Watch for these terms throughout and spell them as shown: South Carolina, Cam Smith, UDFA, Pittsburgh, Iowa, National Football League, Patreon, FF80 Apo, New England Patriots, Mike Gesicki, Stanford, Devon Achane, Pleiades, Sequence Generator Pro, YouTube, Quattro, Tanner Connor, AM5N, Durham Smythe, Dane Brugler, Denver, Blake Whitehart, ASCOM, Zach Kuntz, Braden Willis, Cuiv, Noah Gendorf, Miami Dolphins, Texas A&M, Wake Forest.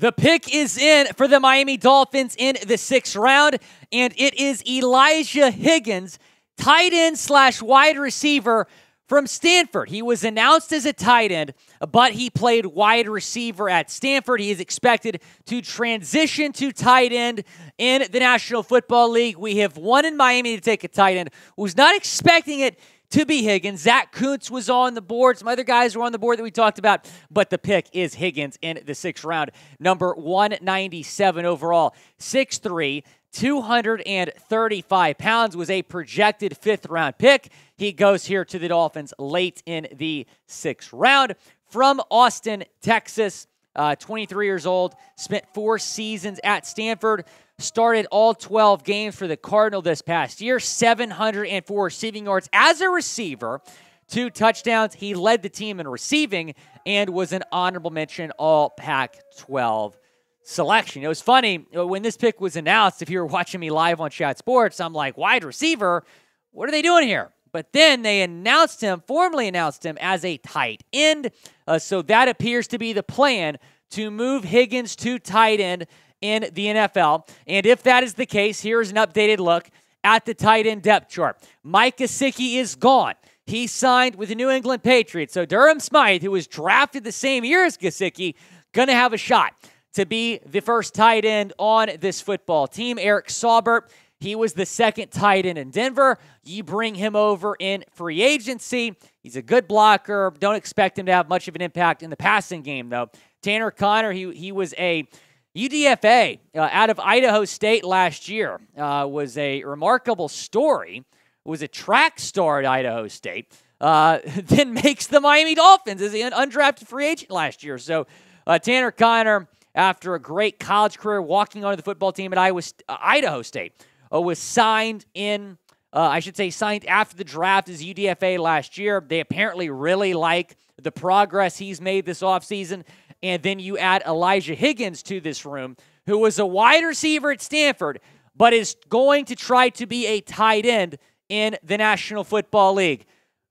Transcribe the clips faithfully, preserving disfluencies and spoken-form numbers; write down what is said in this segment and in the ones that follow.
The pick is in for the Miami Dolphins in the sixth round, and it is Elijah Higgins, tight end slash wide receiver from Stanford. He was announced as a tight end, but he played wide receiver at Stanford. He is expected to transition to tight end in the National Football League. We have one in Miami to take a tight end who's not expecting it to be Higgins. Zach Kuntz was on the board. Some other guys were on the board that we talked about, but the pick is Higgins in the sixth round, number one ninety-seven overall. six three, two hundred thirty-five pounds, was a projected fifth-round pick. He goes here to the Dolphins late in the sixth round. From Austin, Texas, uh, twenty-three years old, spent four seasons at Stanford, started all twelve games for the Cardinal this past year, seven hundred four receiving yards as a receiver, two touchdowns. He led the team in receiving and was an honorable mention all Pac twelve selection. It was funny, when this pick was announced, if you were watching me live on Chat Sports, I'm like, wide receiver? What are they doing here? But then they announced him, formally announced him as a tight end. Uh, so that appears to be the plan, to move Higgins to tight end in the N F L. And if that is the case, here's an updated look at the tight end depth chart. Mike Gesicki is gone. He signed with the New England Patriots. So Durham Smythe, who was drafted the same year as Gesicki, going to have a shot to be the first tight end on this football team. Eric Saubert, he was the second tight end in Denver. You bring him over in free agency. He's a good blocker. Don't expect him to have much of an impact in the passing game, though. Tanner Connor, he, he was a U D F A uh, out of Idaho State last year. Uh, was a remarkable story. Was a track star at Idaho State. Uh, then makes the Miami Dolphins as an undrafted free agent last year. So uh, Tanner Connor, after a great college career, walking onto the football team at Iowa, uh, Idaho State, uh, was signed in, uh, I should say signed after the draft as U D F A last year. They apparently really like the progress he's made this offseason. And then you add Elijah Higgins to this room, who was a wide receiver at Stanford, but is going to try to be a tight end in the National Football League.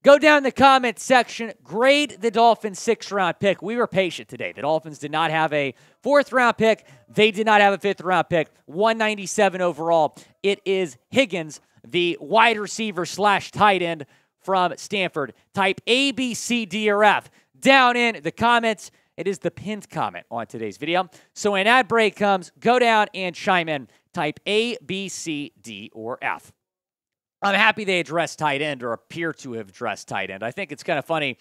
Go down the comment section, grade the Dolphins' sixth-round pick. We were patient today. The Dolphins did not have a fourth-round pick. They did not have a fifth-round pick. one ninety-seven overall. It is Higgins, the wide receiver slash tight end from Stanford. Type A, B, C, D, or F down in the comments. It is the pinned comment on today's video. So when ad break comes, go down and chime in. Type A, B, C, D, or F. I'm happy they addressed tight end, or appear to have addressed tight end. I think it's kind of funny.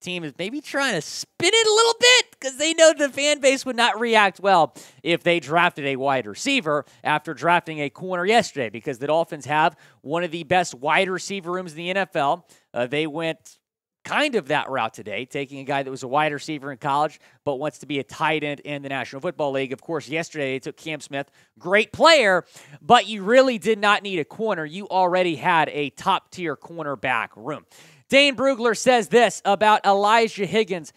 Team is maybe trying to spin it a little bit because they know the fan base would not react well if they drafted a wide receiver after drafting a corner yesterday, because the Dolphins have one of the best wide receiver rooms in the N F L. Uh, they went kind of that route today, taking a guy that was a wide receiver in college but wants to be a tight end in the National Football League. Of course, yesterday they took Cam Smith, great player, but you really did not need a corner. You already had a top-tier cornerback room. Dane Brugler says this about Elijah Higgins.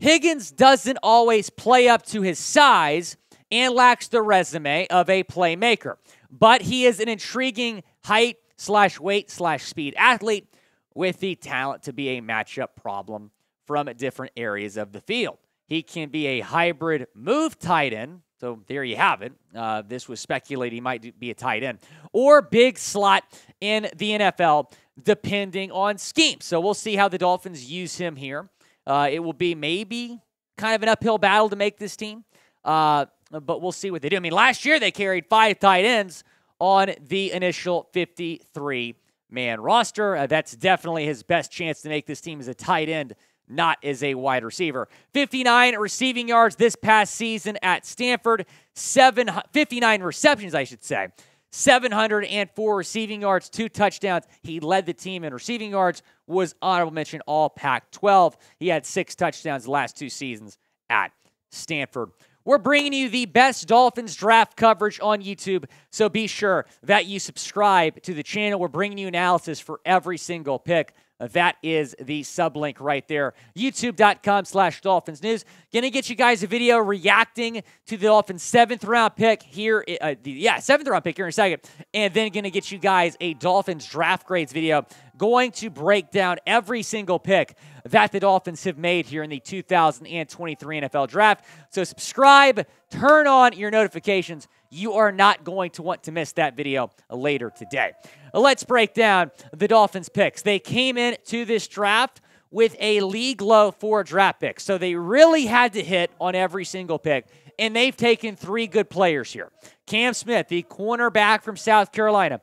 Higgins doesn't always play up to his size and lacks the resume of a playmaker, but he is an intriguing height slash weight slash speed athlete with the talent to be a matchup problem from different areas of the field. He can be a hybrid move tight end, so there you have it. Uh, this was speculated he might be a tight end, or big slot in the N F L, depending on scheme. So we'll see how the Dolphins use him here. Uh, it will be maybe kind of an uphill battle to make this team, uh, but we'll see what they do. I mean, last year they carried five tight ends on the initial fifty-three man roster. Uh, that's definitely his best chance to make this team as a tight end, not as a wide receiver. fifty-nine receiving yards this past season at Stanford. Seven, fifty-nine receptions, I should say. seven hundred four receiving yards, two touchdowns. He led the team in receiving yards, was honorable mention all Pac twelve. He had six touchdowns the last two seasons at Stanford. We're bringing you the best Dolphins draft coverage on YouTube, so be sure that you subscribe to the channel. We're bringing you analysis for every single pick. That is the sub link right there, youtube.com slash Dolphins News. Going to get you guys a video reacting to the Dolphins' seventh round pick here. Uh, the, yeah, seventh round pick here in a second. And then going to get you guys a Dolphins draft grades video going to break down every single pick that the Dolphins have made here in the two thousand twenty-three N F L Draft. So subscribe, turn on your notifications. You are not going to want to miss that video later today. Let's break down the Dolphins' picks. They came in to this draft with a league low four draft picks. So they really had to hit on every single pick. And they've taken three good players here. Cam Smith, the cornerback from South Carolina.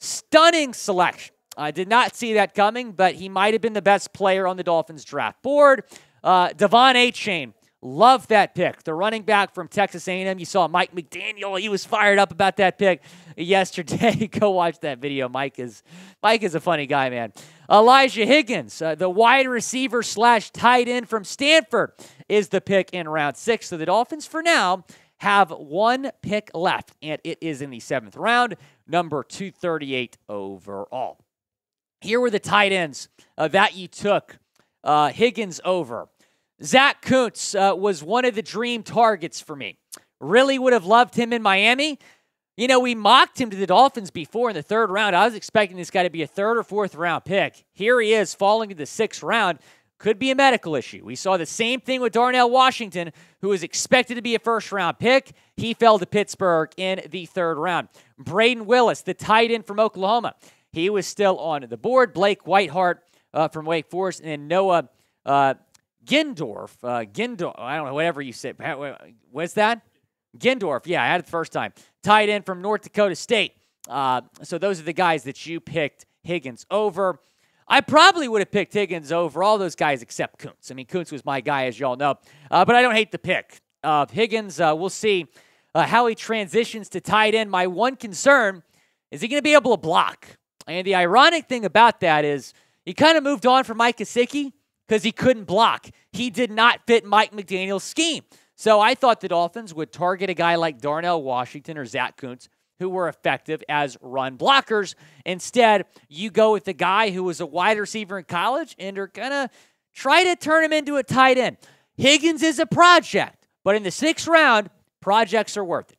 Stunning selection. I did not see that coming, but he might have been the best player on the Dolphins draft board. Uh, Devon Achane, love that pick. The running back from Texas A and M. You saw Mike McDaniel. He was fired up about that pick yesterday. Go watch that video. Mike is, Mike is a funny guy, man. Elijah Higgins, uh, the wide receiver slash tight end from Stanford, is the pick in round six. So the Dolphins, for now, have one pick left, and it is in the seventh round, number two thirty-eight overall. Here were the tight ends uh, that you took uh, Higgins over. Zach Kuntz uh, was one of the dream targets for me. Really would have loved him in Miami. You know, we mocked him to the Dolphins before in the third round. I was expecting this guy to be a third or fourth round pick. Here he is falling to the sixth round. Could be a medical issue. We saw the same thing with Darnell Washington, who was expected to be a first-round pick. He fell to Pittsburgh in the third round. Braden Willis, the tight end from Oklahoma. He was still on the board. Blake Whitehart uh, from Wake Forest, and then Noah uh, Gendorf. Uh, Gendorf, I don't know, whatever you said. What's that? Gendorf, yeah, I had it the first time. Tight end from North Dakota State. Uh, so those are the guys that you picked Higgins over. I probably would have picked Higgins over all those guys except Kuntz. I mean, Kuntz was my guy, as y'all know. Uh, but I don't hate the pick of uh, Higgins. Uh, we'll see uh, how he transitions to tight end. My one concern is he going to be able to block. And the ironic thing about that is he kind of moved on from Mike Gesicki because he couldn't block. He did not fit Mike McDaniel's scheme. So I thought the Dolphins would target a guy like Darnell Washington or Zach Kuntz, who were effective as run blockers. Instead, you go with the guy who was a wide receiver in college and are going to try to turn him into a tight end. Higgins is a project, but in the sixth round, projects are worth it.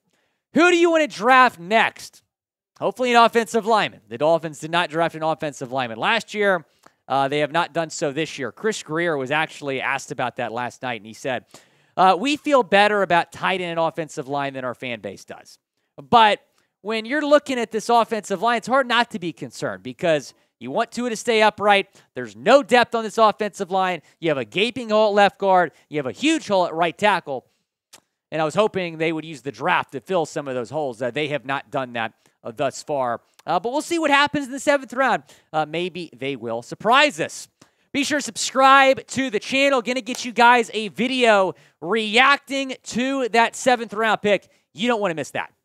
Who do you want to draft next? Hopefully an offensive lineman. The Dolphins did not draft an offensive lineman last year. Uh, they have not done so this year. Chris Grier was actually asked about that last night, and he said, uh, we feel better about tight end and offensive line than our fan base does. But when you're looking at this offensive line, it's hard not to be concerned because you want Tua to stay upright. There's no depth on this offensive line. You have a gaping hole at left guard. You have a huge hole at right tackle. And I was hoping they would use the draft to fill some of those holes. Uh, they have not done that uh, thus far. Uh, but we'll see what happens in the seventh round. Uh, maybe they will surprise us. Be sure to subscribe to the channel. Going to get you guys a video reacting to that seventh round pick. You don't want to miss that.